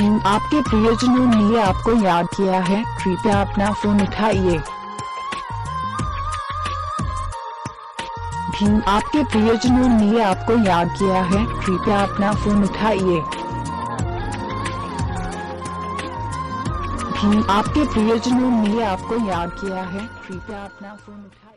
भीम आपके प्रियजनों ने आपको याद किया है, कृपया अपना फोन उठाइए। भीम आपके प्रियजनों ने आपको याद किया है, कृपया अपना फोन उठाइए। भीम आपके प्रियजनों ने आपको याद किया है, कृपया अपना फोन उठाइए।